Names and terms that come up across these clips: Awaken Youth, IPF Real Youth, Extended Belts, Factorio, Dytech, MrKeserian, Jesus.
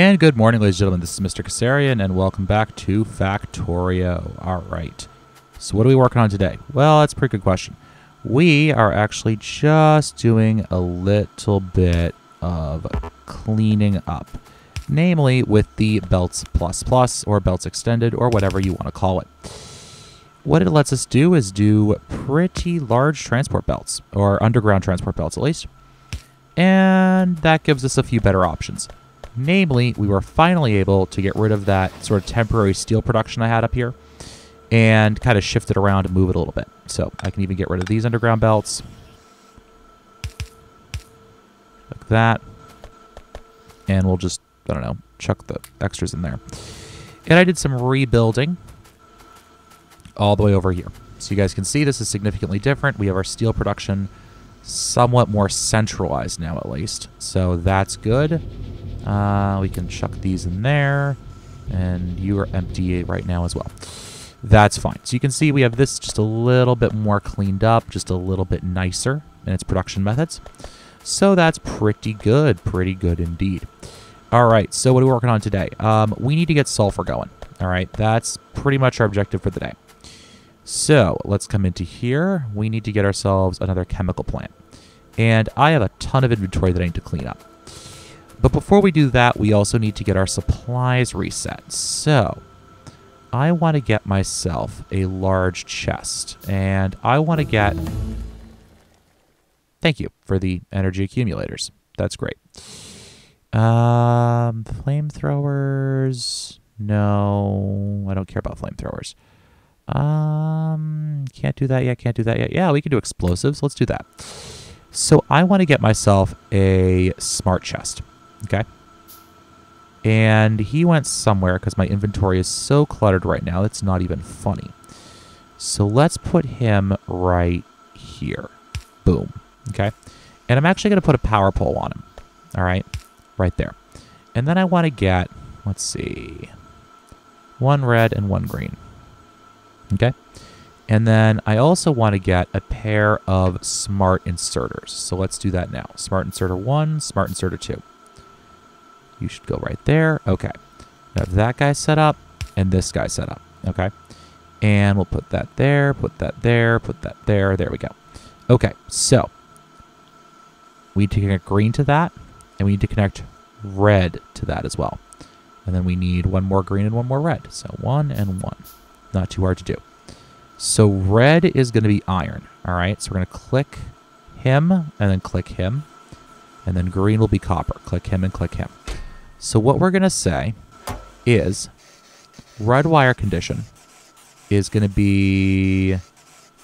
And good morning, ladies and gentlemen. This is Mr. Keserian, and welcome back to Factorio. All right. So what are we working on today? Well, that's a pretty good question. We are actually just doing a little bit of cleaning up, namely with the belts plus plus or belts extended or whatever you want to call it. What it lets us do is do pretty large transport belts, or underground transport belts at least. And that gives us a few better options. Namely, we were finally able to get rid of that sort of temporary steel production I had up here and kind of shift it around and move it a little bit. So I can even get rid of these underground belts. Like that. And we'll just, I don't know, chuck the extras in there. And I did some rebuilding all the way over here. So you guys can see this is significantly different. We have our steel production somewhat more centralized now at least. So that's good. We can chuck these in there, and you are empty right now as well. That's fine. So you can see we have this just a little bit more cleaned up, just a little bit nicer in its production methods. So that's pretty good indeed. All right, so what are we working on today? We need to get sulfur going. All right, that's pretty much our objective for the day. So let's come into here. We need to get ourselves another chemical plant. And I have a ton of inventory that I need to clean up. But before we do that, we also need to get our supplies reset. So I want to get myself a large chest, and I want to get... Thank you for the energy accumulators. That's great. Flamethrowers... No, I don't care about flamethrowers. Can't do that yet, can't do that yet. Yeah, we can do explosives. Let's do that. So I want to get myself a smart chest. Okay. And he went somewhere because my inventory is so cluttered right now. It's not even funny. So let's put him right here. Boom. Okay. And I'm actually going to put a power pole on him. All right. Right there. And then I want to get, let's see, one red and one green. Okay. And then I also want to get a pair of smart inserters. So let's do that now. Smart inserter 1, smart inserter 2. You should go right there. Okay. Now have that guy set up and this guy set up. Okay. And we'll put that there, put that there, put that there. There we go. Okay. So we need to connect green to that, and we need to connect red to that as well. And then we need one more green and one more red. So one and one. Not too hard to do. So red is going to be iron. All right. So we're going to click him and then click him. And then green will be copper. Click him and click him. So what we're going to say is red wire condition is going to be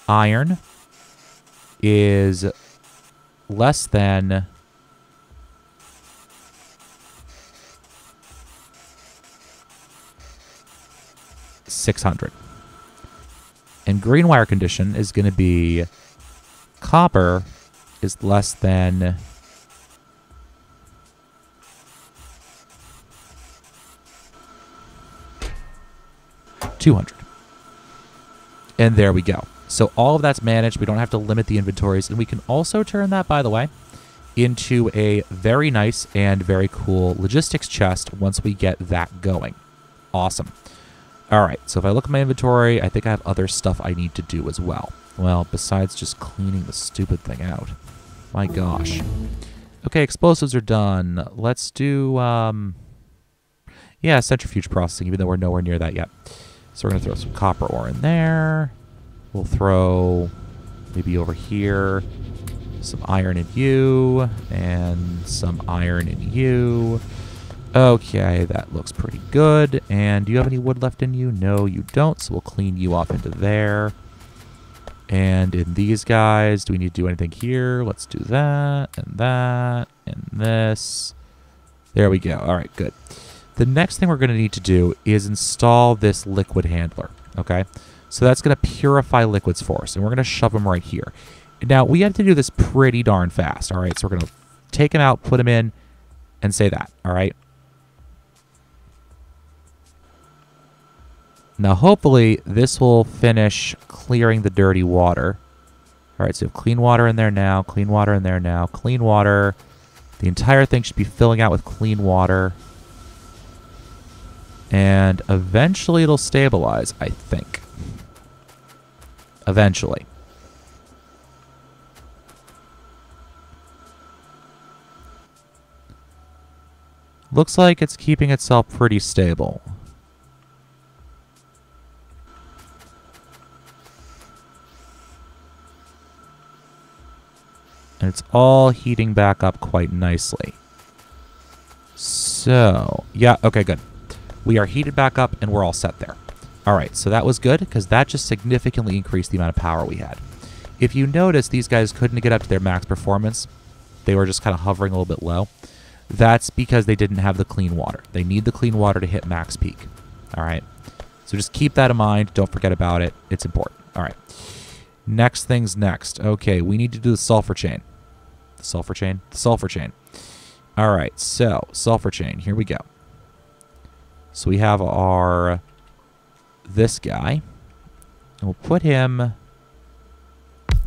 iron is less than $600. And green wire condition is going to be copper is less than $200. And there we go. So all of that's managed. We don't have to limit the inventories. And we can also turn that, by the way, into a very nice and very cool logistics chest once we get that going. Awesome. All right. So if I look at my inventory, I think I have other stuff I need to do as well. Well, besides just cleaning the stupid thing out. My gosh. Okay. Explosives are done. Let's do, yeah, centrifuge processing, even though we're nowhere near that yet. So we're going to throw some copper ore in there. We'll throw maybe over here some iron in you and some iron in you. Okay, that looks pretty good. And do you have any wood left in you? No, you don't. So we'll clean you off into there. And in these guys, do we need to do anything here? Let's do that and that and this. There we go. All right, good. The next thing we're going to need to do is install this liquid handler, okay? So that's going to purify liquids for us, and we're going to shove them right here. Now, we have to do this pretty darn fast, all right? So we're going to take them out, put them in, and say that, all right? Now, hopefully, this will finish clearing the dirty water. All right, so we have clean water in there now, clean water in there now, clean water. The entire thing should be filling out with clean water. And eventually it'll stabilize, I think. Eventually. Looks like it's keeping itself pretty stable. And it's all heating back up quite nicely. So, yeah, okay, good. We are heated back up and we're all set there. All right, so that was good because that just significantly increased the amount of power we had. If you notice, these guys couldn't get up to their max performance. They were just kind of hovering a little bit low. That's because they didn't have the clean water. They need the clean water to hit max peak. All right, so just keep that in mind. Don't forget about it. It's important. All right, next thing's next. Okay, we need to do the sulfur chain. The sulfur chain? The sulfur chain. All right, so sulfur chain. Here we go. So we have our, this guy, and we'll put him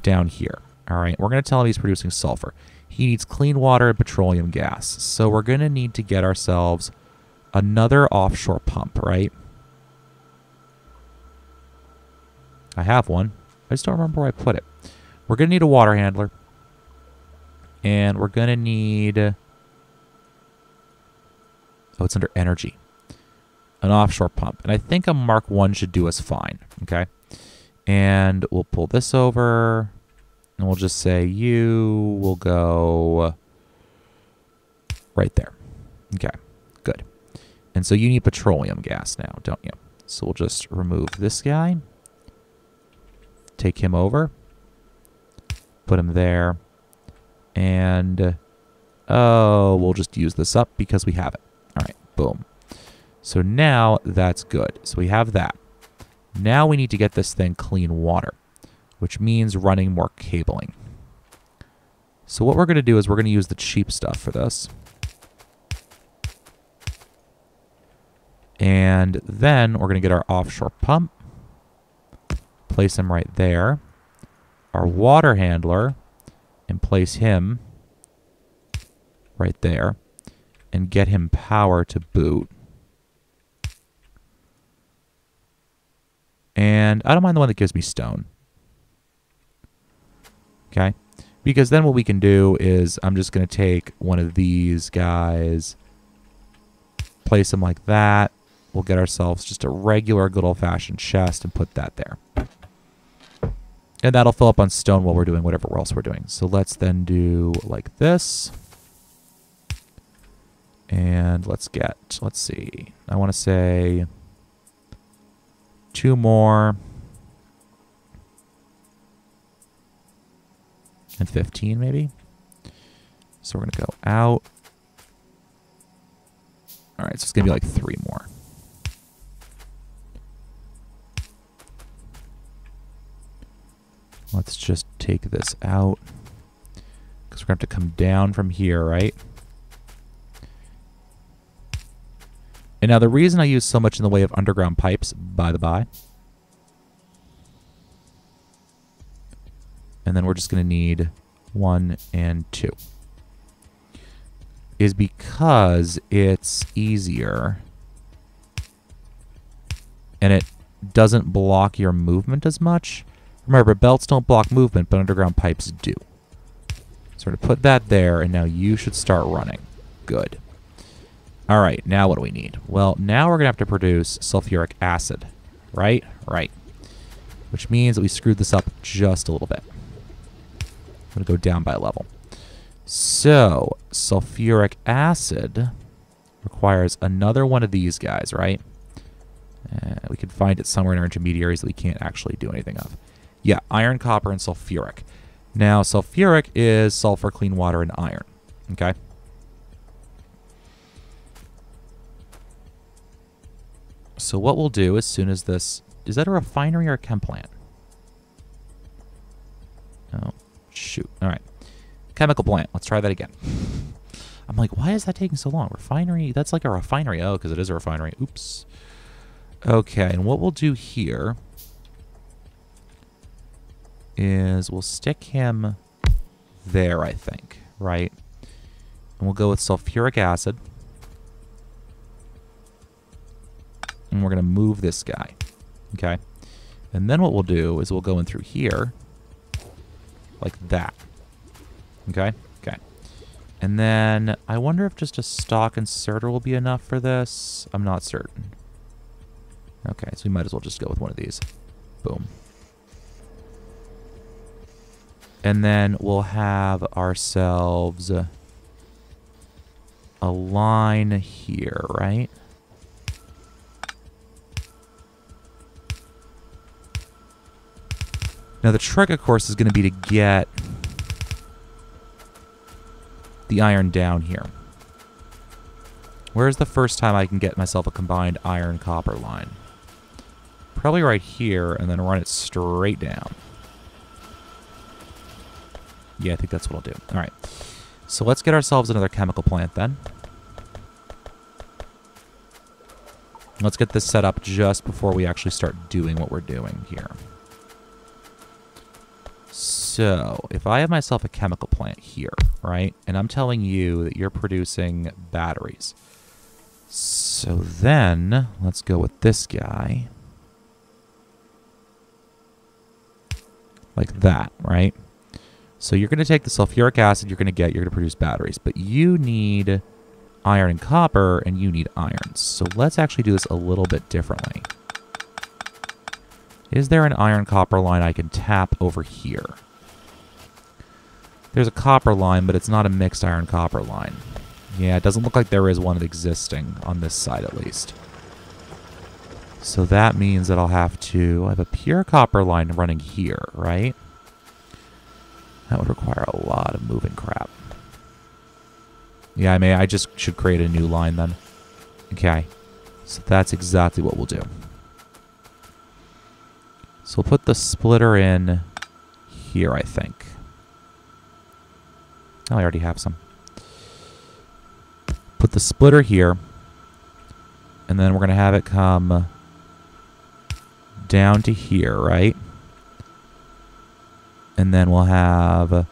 down here. All right, we're gonna tell him he's producing sulfur. He needs clean water and petroleum gas. So we're gonna need to get ourselves another offshore pump, right? I have one, I just don't remember where I put it. We're gonna need a water handler, and we're gonna need, oh, it's under energy. An offshore pump, and I think a Mark 1 should do us fine, okay? And we'll pull this over, and we'll just say you will go right there. Okay, good. And so you need petroleum gas now, don't you? So we'll just remove this guy, take him over, put him there, and oh, we'll just use this up because we have it. All right, boom. So now that's good. So we have that. Now we need to get this thing clean water, which means running more cabling. So what we're going to do is we're going to use the cheap stuff for this. And then we're going to get our offshore pump, place him right there, our water handler, and place him right there, and get him power to boot. And I don't mind the one that gives me stone. Okay? Because then what we can do is I'm just going to take one of these guys, place them like that. We'll get ourselves just a regular good old-fashioned chest and put that there. And that'll fill up on stone while we're doing whatever else we're doing. So let's then do like this. And let's get, let's see. I want to say 2 more, and 15 maybe. So we're gonna go out. All right, so it's gonna be like 3 more. Let's just take this out because we're gonna have to come down from here, right? And now the reason I use so much in the way of underground pipes, by the by. And then we're just going to need 1 and 2. Is because it's easier. And it doesn't block your movement as much. Remember, belts don't block movement, but underground pipes do. So we're going to put that there, and now you should start running. Good. All right, now what do we need? Well, now we're gonna have to produce sulfuric acid, right? Right, which means that we screwed this up just a little bit. I'm gonna go down by a level. So, sulfuric acid requires another one of these guys, right? We can find it somewhere in our intermediaries that we can't actually do anything of. Yeah, iron, copper, and sulfuric. Now, sulfuric is sulfur, clean water, and iron, okay? So what we'll do as soon as this, is that a refinery or a chem plant? Oh, shoot. All right. Chemical plant. Let's try that again. I'm like, why is that taking so long? Refinery, that's like a refinery. Oh, because it is a refinery. Oops. Okay, and what we'll do here is we'll stick him there, I think, right? And we'll go with sulfuric acid. and we're going to move this guy. Okay. And then what we'll do is we'll go in through here like that. Okay. Okay. And then I wonder if just a stock inserter will be enough for this. I'm not certain. Okay. So we might as well just go with one of these. Boom. And then we'll have ourselves a line here, right? Now the trick, of course, is going to be to get the iron down here. Where's the first time I can get myself a combined iron-copper line? Probably right here, and then run it straight down. Yeah, I think that's what I'll do. All right. So let's get ourselves another chemical plant then. Let's get this set up just before we actually start doing what we're doing here. So if I have myself a chemical plant here, right? And I'm telling you that you're producing batteries. So then let's go with this guy. Like that, right? So you're going to take the sulfuric acid you're going to produce batteries, but you need iron and copper, and you need iron. So let's actually do this a little bit differently. Is there an iron-copper line I can tap over here? There's a copper line, but it's not a mixed iron-copper line. Yeah, it doesn't look like there is one existing on this side at least. So that means that I'll have to have a pure copper line running here, right? That would require a lot of moving crap. Yeah, I mean, I just should create a new line then. Okay, so that's exactly what we'll do. So we'll put the splitter in here, I think. Oh, I already have some. Put the splitter here, and then we're going to have it come down to here, right? And then we'll have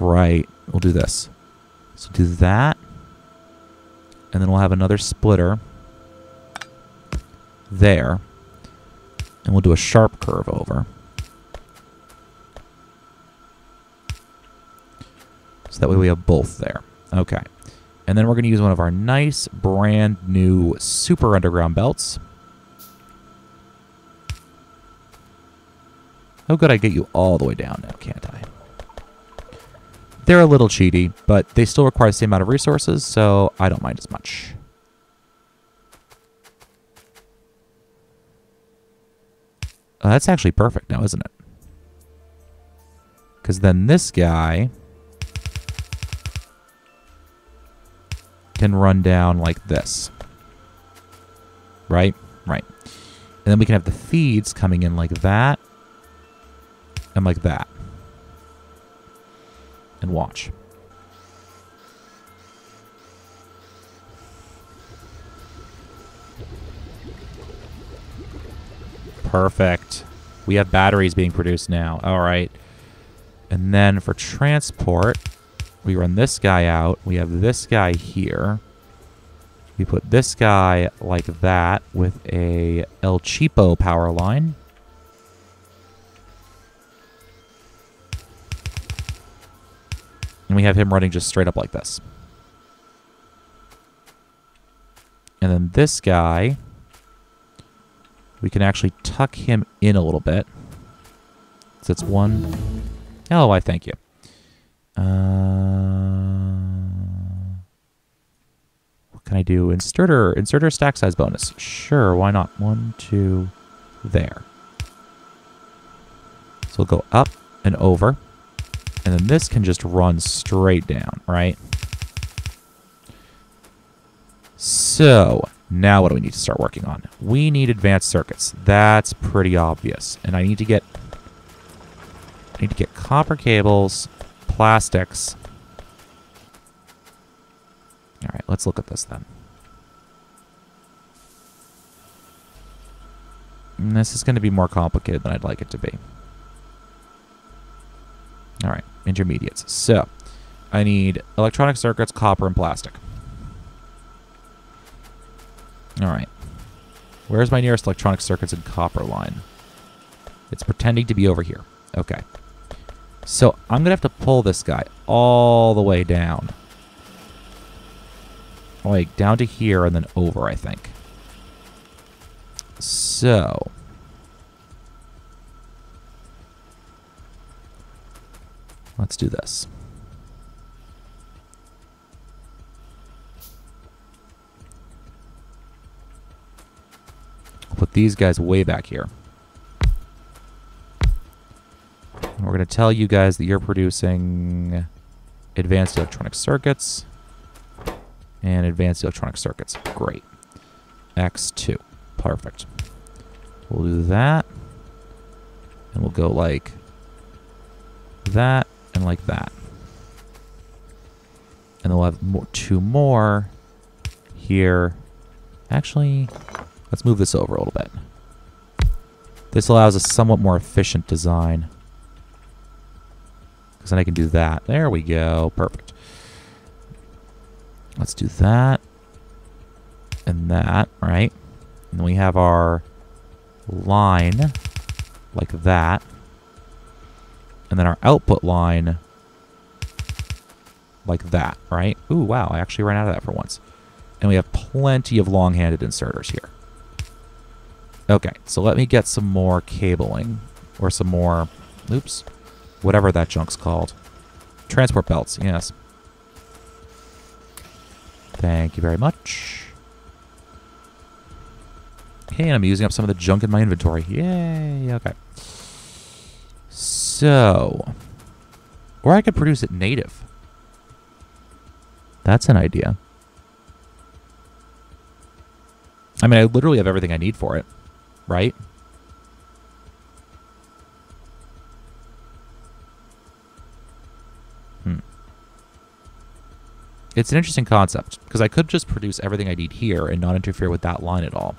right, we'll do this. So do that, and then we'll have another splitter there, and we'll do a sharp curve over. So that way we have both there. Okay. And then we're going to use one of our nice, brand new, super underground belts. Oh good, I get you all the way down now, can't I? They're a little cheaty, but they still require the same amount of resources, so I don't mind as much. Oh, that's actually perfect now, isn't it? Because then this guy can run down like this. Right? Right. And then we can have the feeds coming in like that and like that. And watch. Perfect. We have batteries being produced now. All right. And then for transport, we run this guy out. We have this guy here. We put this guy like that with a El Cheapo power line. And we have him running just straight up like this. And then this guy, we can actually tuck him in a little bit. So it's one. Oh, I thank you. What can I do? Inserter stack size bonus. Sure, why not? 1, 2, there. So we'll go up and over. And then this can just run straight down, right? So now what do we need to start working on? We need advanced circuits. That's pretty obvious. And I need to get copper cables. Plastics. All right, let's look at this then. And this is going to be more complicated than I'd like it to be. All right, intermediates. So I need electronic circuits, copper, and plastic. All right. Where's my nearest electronic circuits and copper line? It's pretending to be over here. Okay. So I'm going to have to pull this guy all the way down. Like down to here and then over, I think. So. Let's do this. I'll put these guys way back here. And we're going to tell you guys that you're producing advanced electronic circuits and advanced electronic circuits. Great. X2. Perfect. We'll do that. And we'll go like that. And like that. And then we'll have more, two more here. Actually, let's move this over a little bit. This allows a somewhat more efficient design. Because then I can do that. There we go. Perfect. Let's do that. And that, right? And then we have our line like that. And then our output line like that, right? Ooh, wow, I actually ran out of that for once. And we have plenty of long-handed inserters here. Okay, so let me get some more cabling or some more, oops, whatever that junk's called. Transport belts, yes. Thank you very much. Okay, and I'm using up some of the junk in my inventory. Yay, okay. So, or I could produce it native. That's an idea. I mean, I literally have everything I need for it, right? Hmm. It's an interesting concept because I could just produce everything I need here and not interfere with that line at all,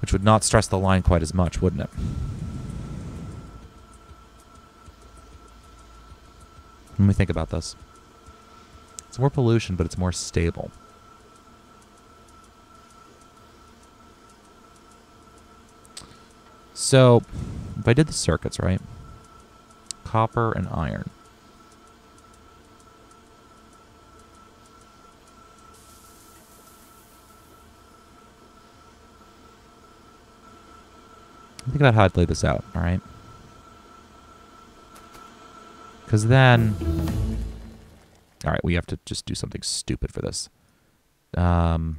which would not stress the line quite as much, wouldn't it? Let me think about this. It's more pollution, but it's more stable. So, if I did the circuits, right? Copper and iron. Think about how I'd lay this out, all right? Because then, all right, we have to just do something stupid for this. Come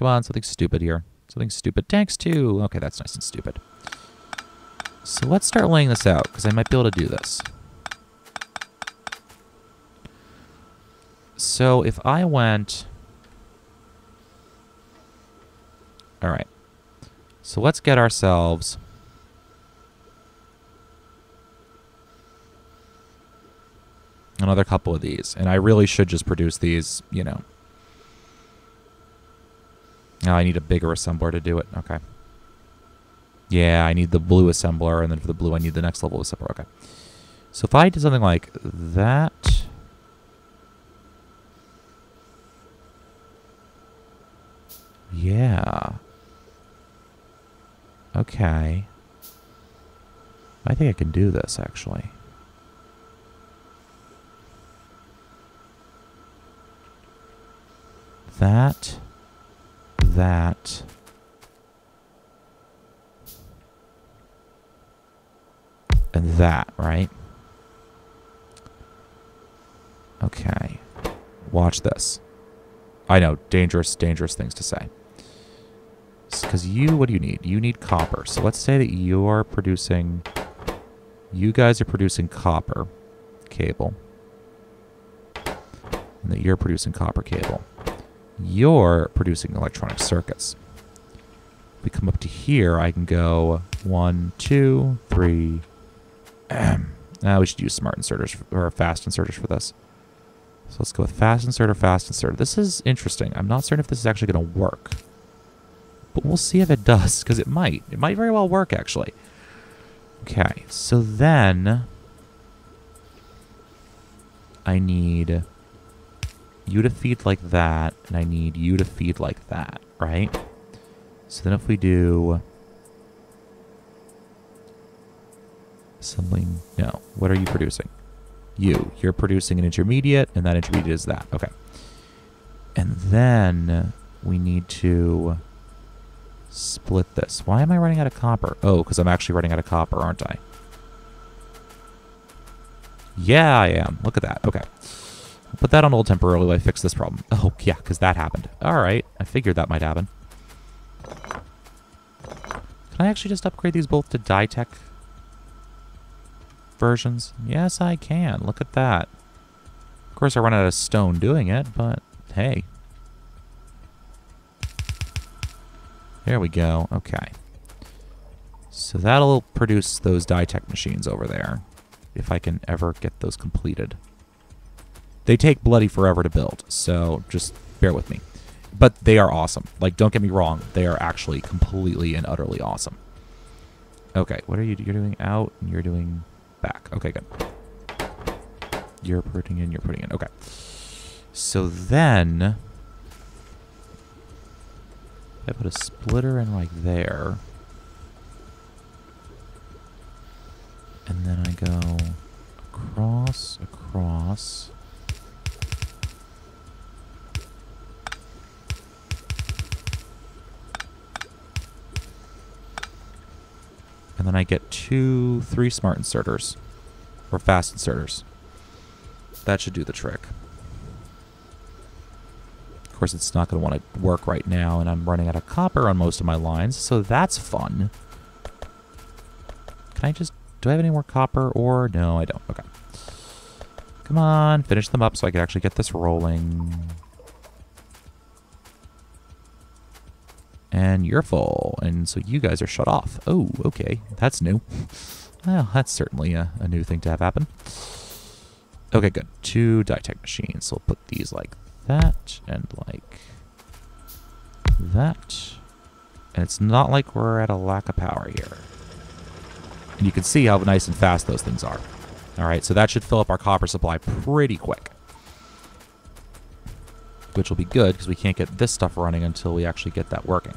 on, something stupid here. Something stupid. Tanks too. Okay, that's nice and stupid. So let's start laying this out because I might be able to do this. So if I went, all right. So let's get ourselves. Another couple of these. And I really should just produce these, you know. Now I need a bigger assembler to do it. Okay. Yeah, I need the blue assembler. And then for the blue, I need the next level assembler. Okay. So if I did something like that. Yeah. Okay. I think I can do this, actually. That, that. And that, right? Okay. Watch this. I know, dangerous, dangerous things to say. Because you, what do you need? You need copper. So let's say that you're producing, you guys are producing copper cable. And that you're producing copper cable. You're producing electronic circuits. If we come up to here, I can go 1, 2, 3. We should use smart inserters or fast inserters for this. So let's go with fast inserter, fast inserter. This is interesting. I'm not certain if this is actually going to work. But we'll see if it does, because it might. It might very well work, actually. Okay, so then I need you to feed like that, and I need you to feed like that, right? So then if we do something, no, what are you producing? You're producing an intermediate, and that intermediate is that, okay. And then we need to split this. Why am I running out of copper? Oh, because I'm actually running out of copper, aren't I? Yeah, I am. Look at that. Okay. I'll put that on hold temporarily while I fix this problem. Oh, yeah, because that happened. All right. I figured that might happen. Can I actually just upgrade these both to Dytech versions? Yes, I can. Look at that. Of course, I run out of stone doing it, but hey. There we go. Okay. So that'll produce those Dytech machines over there, if I can ever get those completed. They take bloody forever to build, so just bear with me. But they are awesome. Like, don't get me wrong. They are actually completely and utterly awesome. Okay, what are you doing out, and you're doing back. Okay, good. You're putting in, you're putting in. Okay. So then I put a splitter in right there. And then I go across, across. And then I get three smart inserters, or fast inserters. That should do the trick. Of course, it's not going to want to work right now, and I'm running out of copper on most of my lines, so that's fun. Can I just... do I have any more copper ore? No, I don't. Okay. Come on, finish them up so I can actually get this rolling. And you're full, and so you guys are shut off. Oh, okay. That's new. Well, that's certainly a new thing to have happen. Okay, good. Two Dytech machines. So we'll put these like that and like that, and it's not like we're at a lack of power here, and you can see how nice and fast those things are. All right, so that should fill up our copper supply pretty quick, which will be good because we can't get this stuff running until we actually get that working.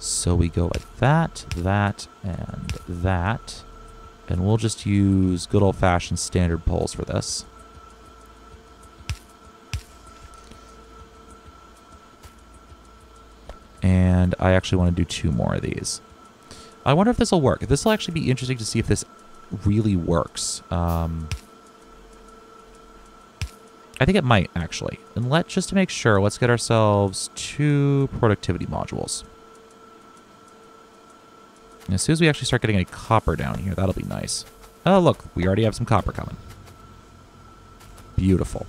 So we go like that, that, and that, and we'll just use good old-fashioned standard poles for this. And I actually want to do two more of these. I wonder if this will work. This will actually be interesting to see if this really works. I think it might, actually. And just to make sure, let's get ourselves two productivity modules. And as soon as we actually start getting any copper down here, that'll be nice. Oh, look, we already have some copper coming. Beautiful.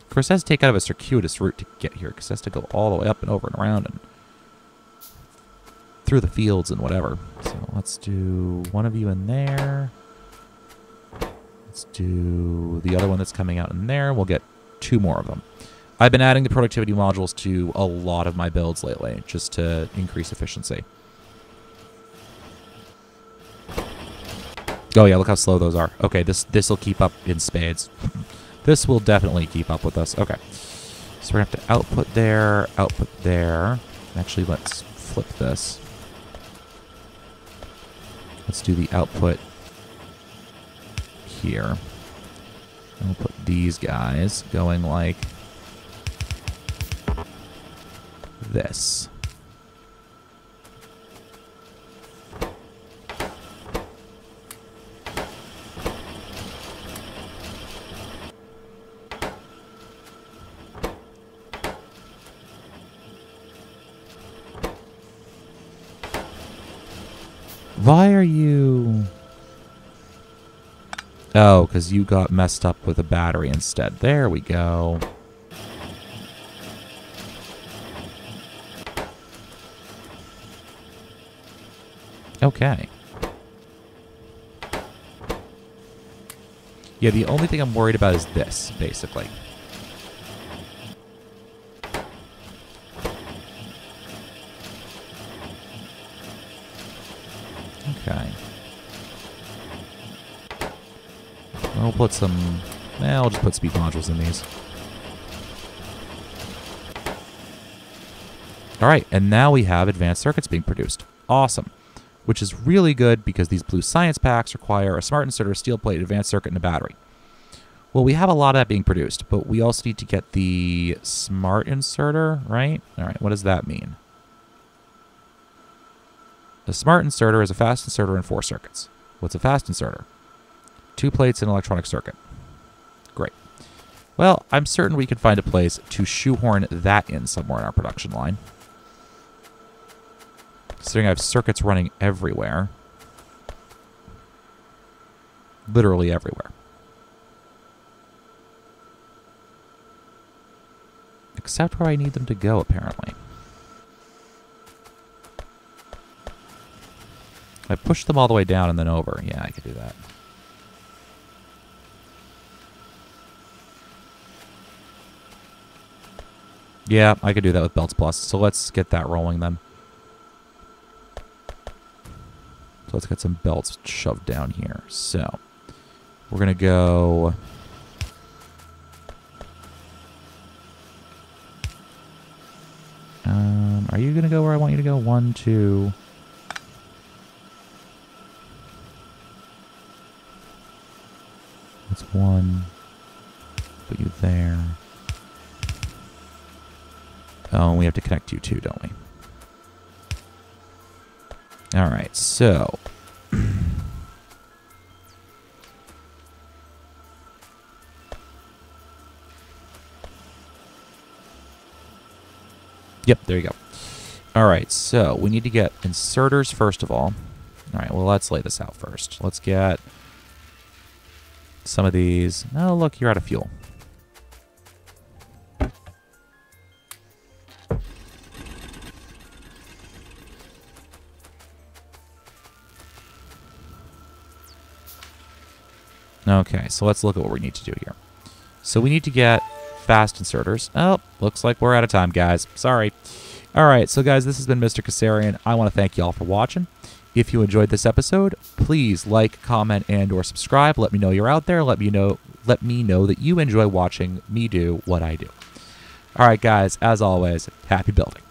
Of course, it has to take out of a circuitous route to get here, because it has to go all the way up and over and around and through the fields and whatever. So let's do one of you in there. Let's do the other one that's coming out in there. We'll get two more of them. I've been adding the productivity modules to a lot of my builds lately, just to increase efficiency. Oh yeah, look how slow those are. Okay, this'll keep up in spades. This will definitely keep up with us. Okay. So we're going to have to output there, output there. Actually, let's flip this. Let's do the output here. And we'll put these guys going like this. Why are you... oh, because you got messed up with a battery instead. There we go. Okay. Yeah, the only thing I'm worried about is this, basically. Okay. I'll put some... I'll just put speed modules in these. Alright, and now we have advanced circuits being produced. Awesome. Which is really good because these blue science packs require a smart inserter, a steel plate, advanced circuit, and a battery. Well, we have a lot of that being produced, but we also need to get the smart inserter, right? Alright, what does that mean? A smart inserter is a fast inserter in 4 circuits. What's a fast inserter? 2 plates and an electronic circuit. Great. Well, I'm certain we can find a place to shoehorn that in somewhere in our production line. Considering I have circuits running everywhere. Literally everywhere. Except where I need them to go, apparently. I push them all the way down and then over. Yeah, I could do that. Yeah, I could do that with Belts Plus. So let's get that rolling then. So let's get some belts shoved down here. So we're going to go... are you going to go where I want you to go? 1, 2... That's 1. Put you there. Oh, and we have to connect you too, don't we? Alright, so... yep, there you go. Alright, so we need to get inserters first of all. Alright, well let's lay this out first. Let's get... some of these. Oh, look, you're out of fuel. Okay, so let's look at what we need to do here. So we need to get fast inserters. Oh, looks like we're out of time, guys. Sorry. All right, so guys, this has been Mr. Keserian. I want to thank you all for watching. If you enjoyed this episode, please like, comment, and or subscribe. Let me know you're out there. Let me know that you enjoy watching me do what I do. All right, guys, as always, happy building.